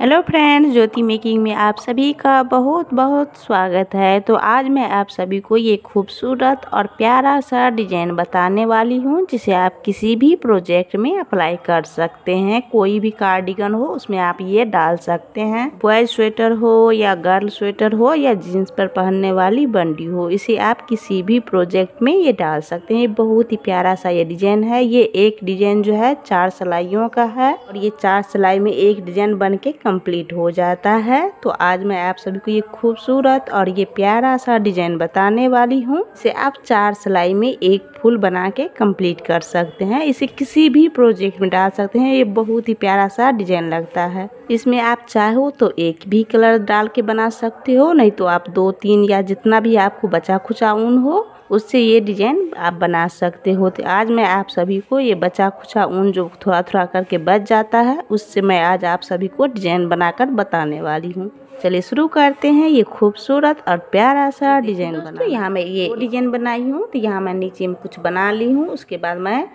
Hello friends, ज्योति making में आप सभी का बहुत बहुत स्वागत है। तो आज मैं आप सभी को ये खूबसूरत और प्यारा सा डिज़ाइन बताने वाली हूँ, जिसे आप किसी भी प्रोजेक्ट में अप्लाई कर सकते हैं। कोई भी कार्डिगन हो उसमें आप ये डाल सकते हैं। बॉयज स्वेटर हो या गर्ल स्वेटर हो या जीन्स पर पहनने वाली बंडी हो, इसे आप किसी भी प्रोजेक्ट में ये डाल सकते हैं। ये बहुत ही प्यारा सा ये डिज़ाइन है। ये एक डिज़ाइन जो है 4 सिलाइयों का है और ये 4 सिलाई में एक डिज़ाइन बन के कंप्लीट हो जाता है। तो आज मैं आप सभी को ये खूबसूरत और ये प्यारा सा डिजाइन बताने वाली हूँ। इसे आप 4 सिलाई में एक फूल बना के कंप्लीट कर सकते हैं। इसे किसी भी प्रोजेक्ट में डाल सकते हैं। ये बहुत ही प्यारा सा डिजाइन लगता है। इसमें आप चाहो तो एक भी कलर डाल के बना सकते हो, नहीं तो आप 2-3 या जितना भी आपको बचा खुचा ऊन हो उससे ये डिजाइन आप बना सकते हो। तो आज मैं आप सभी को ये बचा खुचा ऊन जो थोड़ा थोड़ा करके बच जाता है, उससे मैं आज आप सभी को डिजाइन बनाकर बताने वाली हूँ। चलिए शुरू करते हैं ये खूबसूरत और प्यारा सा डिजाइन बना। यहाँ मैं ये डिजाइन बनाई हूँ, तो यहाँ मैं नीचे में कुछ बना ली हूँ। उसके बाद मैं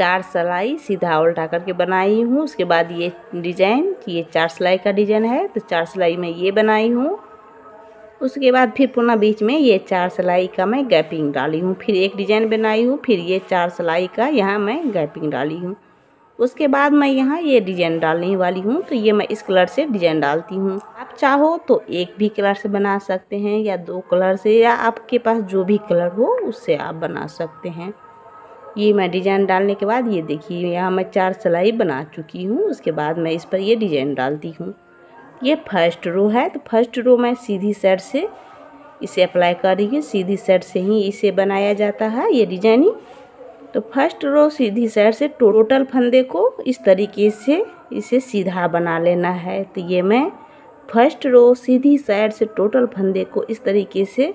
4 सिलाई सीधा उल्टा करके बनाई हूँ। उसके बाद ये डिजाइन, ये 4 सिलाई का डिजाइन है, तो 4 सिलाई में ये बनाई हूँ। उसके बाद फिर पुनः बीच में ये 4 सिलाई का मैं गैपिंग डाली हूँ, फिर एक डिजाइन बनाई हूँ, फिर ये 4 सिलाई का यहाँ मैं गैपिंग डाली हूँ। उसके बाद मैं यहाँ ये डिजाइन डालने वाली हूँ, तो ये मैं इस कलर से डिजाइन डालती हूँ। आप चाहो तो एक भी कलर से बना सकते हैं या 2 कलर से, या आपके पास जो भी कलर हो उससे आप बना सकते हैं। ये मैं डिजाइन डालने के बाद ये देखिए यहाँ मैं 4 सिलाई बना चुकी हूँ। उसके बाद मैं इस पर ये डिजाइन डालती हूँ। ये फर्स्ट रो है, तो फर्स्ट रो मैं सीधी साइड से इसे अप्लाई कर रही हूँ। सीधी साइड से ही इसे बनाया जाता है ये डिजाइन ही। तो फर्स्ट रो सीधी साइड से टोटल फंदे को इस तरीके से इसे सीधा बना लेना है। तो ये मैं फर्स्ट रो सीधी साइड से टोटल फंदे को इस तरीके से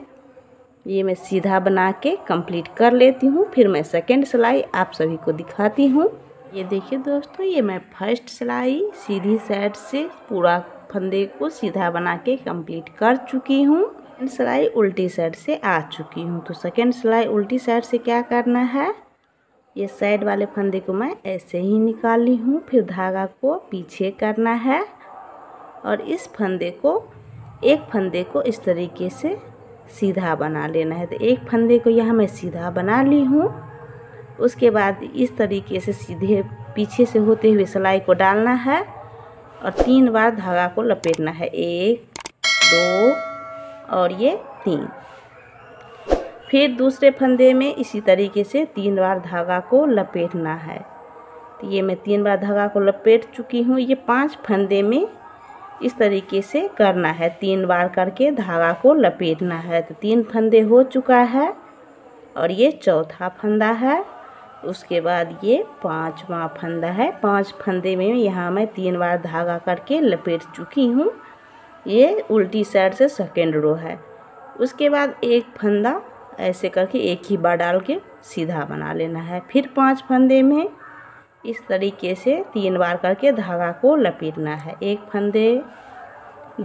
ये मैं सीधा बना के कंप्लीट कर लेती हूँ। फिर मैं सेकंड सिलाई आप सभी को दिखाती हूँ। ये देखिए दोस्तों, ये मैं फर्स्ट सिलाई सीधी साइड से पूरा फंदे को सीधा बना के कंप्लीट कर चुकी हूँ। सेकेंड सिलाई उल्टी साइड से आ चुकी हूँ। तो सेकेंड सिलाई उल्टी साइड से क्या करना है, ये साइड वाले फंदे को मैं ऐसे ही निकाल ली हूँ। फिर धागा को पीछे करना है और इस फंदे को, एक फंदे को इस तरीके से सीधा बना लेना है। तो एक फंदे को यहाँ मैं सीधा बना ली हूँ। उसके बाद इस तरीके से सीधे पीछे से होते हुए सिलाई को डालना है और 3 बार धागा को लपेटना है, 1, 2 और ये 3। फिर दूसरे फंदे में इसी तरीके से 3 बार धागा को लपेटना है। तो ये मैं 3 बार धागा को लपेट चुकी हूँ। ये 5 फंदे में इस तरीके से करना है, 3 बार करके धागा को लपेटना है। तो 3 फंदे हो चुका है और ये 4था फंदा है। उसके बाद ये 5वां फंदा है। 5 फंदे में यहाँ मैं 3 बार धागा करके लपेट चुकी हूँ। ये उल्टी साइड से सेकेंड रो है। उसके बाद एक फंदा ऐसे करके एक ही बार डाल के सीधा बना लेना है। फिर 5 फंदे में इस तरीके से 3 बार करके धागा को लपेटना है, 1 फंदे,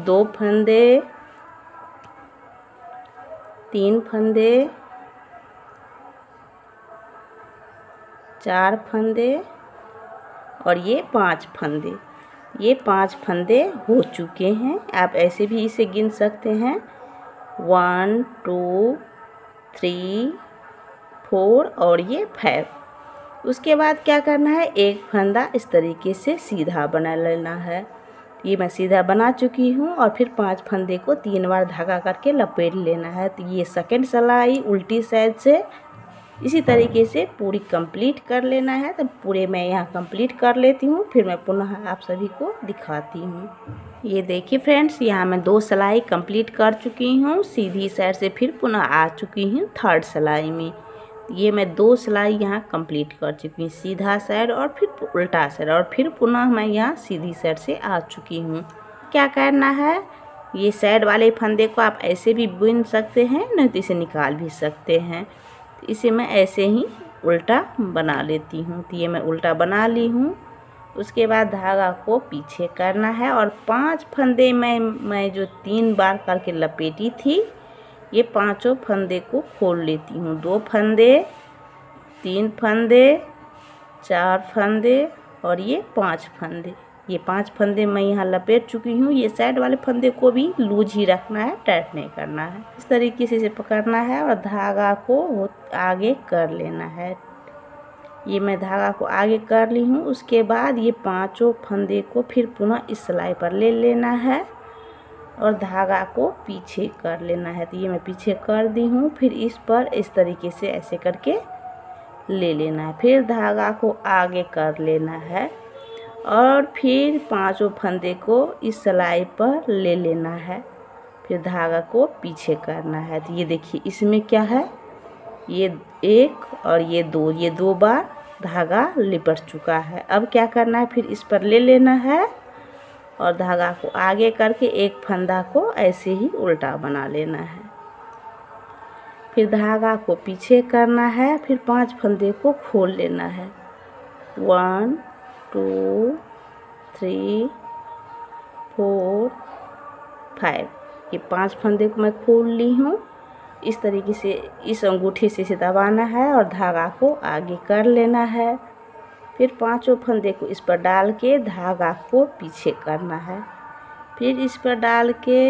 2 फंदे, 3 फंदे, 4 फंदे और ये 5 फंदे। ये 5 फंदे हो चुके हैं। आप ऐसे भी इसे गिन सकते हैं, 1, 2, 3, 4 और ये 5। उसके बाद क्या करना है, 1 फंदा इस तरीके से सीधा बना लेना है। ये मैं सीधा बना चुकी हूँ और फिर 5 फंदे को 3 बार धागा करके लपेट लेना है। तो ये सेकेंड सिलाई उल्टी साइड से इसी तरीके से पूरी कंप्लीट कर लेना है। तो पूरे मैं यहाँ कंप्लीट कर लेती हूँ, फिर मैं पुनः आप सभी को दिखाती हूँ। ये देखिए फ्रेंड्स, यहाँ मैं 2 सिलाई कंप्लीट कर चुकी हूँ। सीधी साइड से फिर पुनः आ चुकी हूँ थर्ड सिलाई में। ये मैं 2 सिलाई यहाँ कंप्लीट कर चुकी हूँ, सीधा साइड और फिर उल्टा साइड, और फिर पुनः मैं यहाँ सीधी साइड से आ चुकी हूँ। क्या करना है, ये साइड वाले फंदे को आप ऐसे भी बुन सकते हैं, नहीं तो इसे निकाल भी सकते हैं। तो इसे मैं ऐसे ही उल्टा बना लेती हूँ। तो ये मैं उल्टा बना ली हूँ। उसके बाद धागा को पीछे करना है और 5 फंदे मैं जो 3 बार करके लपेटी थी, ये 5 फंदे को खोल लेती हूँ। 2 फंदे, 3 फंदे, 4 फंदे और ये 5 फंदे। ये 5 फंदे मैं यहाँ लपेट चुकी हूँ। ये साइड वाले फंदे को भी लूज ही रखना है, टाइट नहीं करना है। इस तरीके से इसे पकड़ना है और धागा को आगे कर लेना है। ये मैं धागा को आगे कर ली हूँ। उसके बाद ये पांचों फंदे को फिर पुनः इस सिलाई पर ले लेना है और धागा को पीछे कर लेना है। तो ये मैं पीछे कर दी हूँ। फिर इस पर इस तरीके से ऐसे करके ले लेना है, फिर धागा को आगे कर लेना है और फिर पांचों फंदे को इस सिलाई पर ले लेना है, फिर धागा को पीछे करना है। तो ये देखिए इसमें क्या है, ये एक और ये दो बार धागा लिपट चुका है। अब क्या करना है, फिर इस पर ले लेना है और धागा को आगे करके एक फंदा को ऐसे ही उल्टा बना लेना है, फिर धागा को पीछे करना है, फिर 5 फंदे को खोल लेना है। 1 2 3 4 5 ये 5 फंदे को मैं खोल ली हूँ। इस तरीके से इस अंगूठे से दबाना है और धागा को आगे कर लेना है, फिर पांचों फंदे को इस पर डाल के धागा को पीछे करना है, फिर इस पर डाल के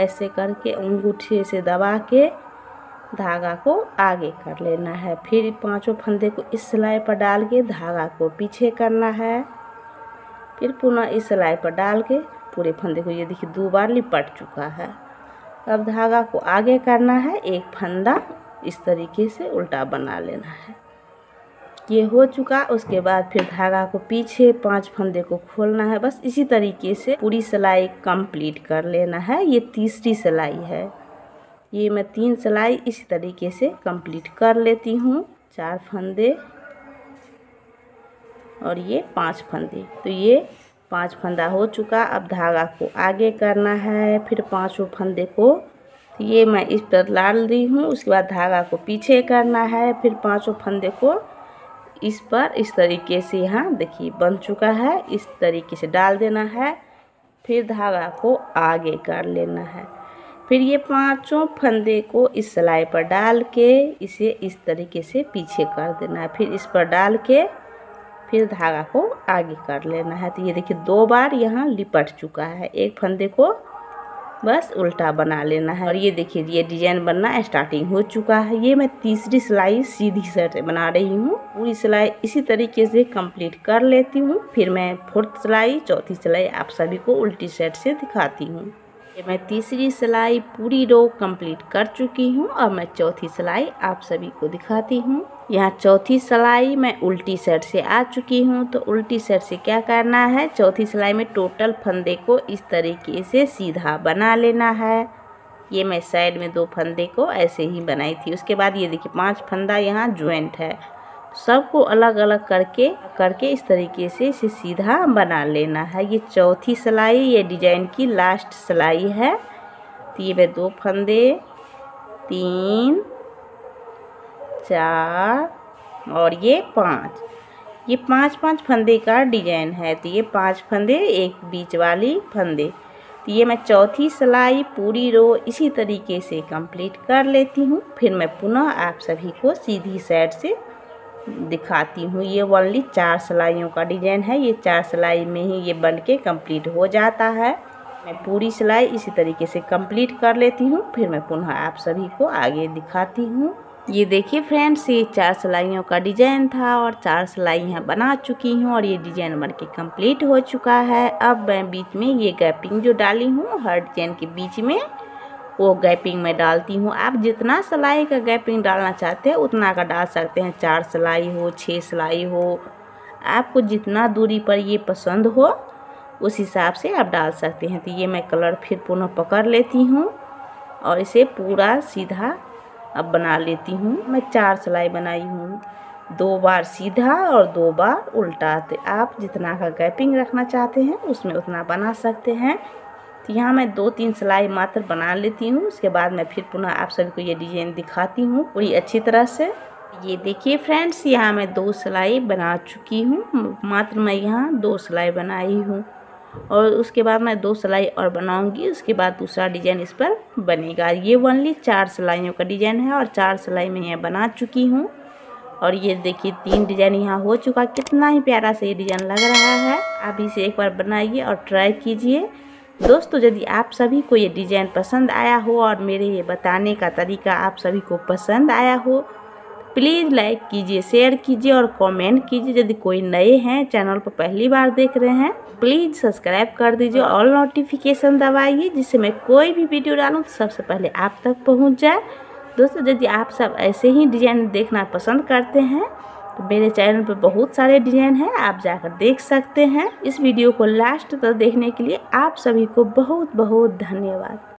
ऐसे करके अंगूठे से दबा के धागा को आगे कर लेना है, फिर पांचों फंदे को इस सिलाई पर डाल के धागा को पीछे करना है, फिर पुनः इस सिलाई पर डाल के पूरे फंदे को, ये देखिए 2 बार लिपट चुका है। अब धागा को आगे करना है, एक फंदा इस तरीके से उल्टा बना लेना है। ये हो चुका। उसके बाद फिर धागा को पीछे 5 फंदे को खोलना है। बस इसी तरीके से पूरी सिलाई कंप्लीट कर लेना है। ये तीसरी सिलाई है। ये मैं 3 सिलाई इसी तरीके से कंप्लीट कर लेती हूँ। 4 फंदे और ये 5 फंदे। तो ये 5 फंदा हो चुका। अब धागा को आगे करना है, फिर पांचों फंदे को ये मैं इस पर डाल दी हूँ। उसके बाद धागा को पीछे करना है, फिर पांचों फंदे को इस पर इस तरीके से, यहाँ देखिए बन चुका है, इस तरीके से डाल देना है, फिर धागा को आगे कर लेना है, फिर ये पांचों फंदे को इस सिलाई पर डाल के इसे इस तरीके से पीछे कर देना है, फिर इस पर डाल के फिर धागा को आगे कर लेना है। तो ये देखिए 2 बार यहाँ लिपट चुका है। एक फंदे को बस उल्टा बना लेना है और ये देखिए ये डिजाइन बनना स्टार्टिंग हो चुका है। ये मैं तीसरी सिलाई सीधी से बना रही हूँ। पूरी सिलाई इसी तरीके से कंप्लीट कर लेती हूँ, फिर मैं 4th सिलाई 4थी सिलाई आप सभी को उल्टी साइड से दिखाती हूँ। ये मैं तीसरी सिलाई पूरी रो कंप्लीट कर चुकी हूँ और मैं 4थी सिलाई आप सभी को दिखाती हूँ। यहाँ 4थी सिलाई मैं उल्टी साइड से आ चुकी हूँ। तो उल्टी साइड से क्या करना है, 4थी सिलाई में टोटल फंदे को इस तरीके से सीधा बना लेना है। ये मैं साइड में 2 फंदे को ऐसे ही बनाई थी। उसके बाद ये देखिए 5 फंदा यहाँ ज्वाइंट है, सबको अलग अलग करके इस तरीके से इसे सीधा बना लेना है। ये 4थी सिलाई, ये डिजाइन की लास्ट सिलाई है। तो ये मैं 2 फंदे 3 4 और ये 5, ये 5 फंदे का डिजाइन है। तो ये 5 फंदे, एक बीच वाली फंदे। तो ये मैं 4थी सिलाई पूरी रो इसी तरीके से कंप्लीट कर लेती हूँ, फिर मैं पुनः आप सभी को सीधी साइड से दिखाती हूँ। ये ओनली 4 सिलाइयों का डिजाइन है। ये 4 सिलाई में ही ये बन के कम्प्लीट हो जाता है। मैं पूरी सिलाई इसी तरीके से कंप्लीट कर लेती हूँ, फिर मैं पुनः आप सभी को आगे दिखाती हूँ। ये देखिए फ्रेंड्स, ये 4 सिलाइयों का डिजाइन था और 4 सिलाई यहाँ बना चुकी हूँ और ये डिजाइन बन के कम्प्लीट हो चुका है। अब मैं बीच में ये गैपिंग जो डाली हूँ, हर डिजाइन के बीच में वो गैपिंग मैं डालती हूँ। आप जितना सिलाई का गैपिंग डालना चाहते हैं उतना का डाल सकते हैं। 4 सिलाई हो, 6 सिलाई हो, आपको जितना दूरी पर ये पसंद हो उस हिसाब से आप डाल सकते हैं। तो ये मैं कलर फिर पुनः पकड़ लेती हूँ और इसे पूरा सीधा अब बना लेती हूँ। मैं 4 सिलाई बनाई हूँ, 2 बार सीधा और 2 बार उल्टा। तो आप जितना का गैपिंग रखना चाहते हैं उसमें उतना बना सकते हैं। तो यहाँ मैं 2-3 सिलाई मात्र बना लेती हूँ। उसके बाद मैं फिर पुनः आप सभी को ये डिजाइन दिखाती हूँ पूरी अच्छी तरह से। ये देखिए फ्रेंड्स, यहाँ मैं 2 सिलाई बना चुकी हूँ। मात्र मैं यहाँ 2 सिलाई बनाई हूँ और उसके बाद मैं 2 सिलाई और बनाऊँगी। उसके बाद दूसरा डिजाइन इस पर बनेगा। ये ओनली 4 सिलाइयों का डिजाइन है और 4 सिलाई मैं यहाँ बना चुकी हूँ और ये देखिए 3 डिज़ाइन यहाँ हो चुका। कितना ही प्यारा से ये डिज़ाइन लग रहा है। आप इसे एक बार बनाइए और ट्राई कीजिए। दोस्तों यदि आप सभी को ये डिज़ाइन पसंद आया हो और मेरे ये बताने का तरीका आप सभी को पसंद आया हो, प्लीज़ लाइक कीजिए, शेयर कीजिए और कमेंट कीजिए। यदि कोई नए हैं, चैनल पर पहली बार देख रहे हैं, प्लीज़ सब्सक्राइब कर दीजिए और नोटिफिकेशन दबाइए, जिससे मैं कोई भी वीडियो डालूँ तो सबसे पहले आप तक पहुँच जाए। दोस्तों यदि आप सब ऐसे ही डिज़ाइन देखना पसंद करते हैं तो मेरे चैनल पर बहुत सारे डिज़ाइन हैं, आप जाकर देख सकते हैं। इस वीडियो को लास्ट तक देखने के लिए आप सभी को बहुत बहुत धन्यवाद।